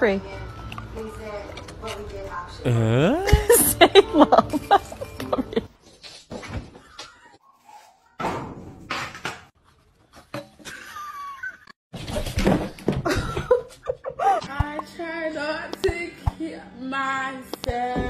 free. Say love. I try not to keep myself.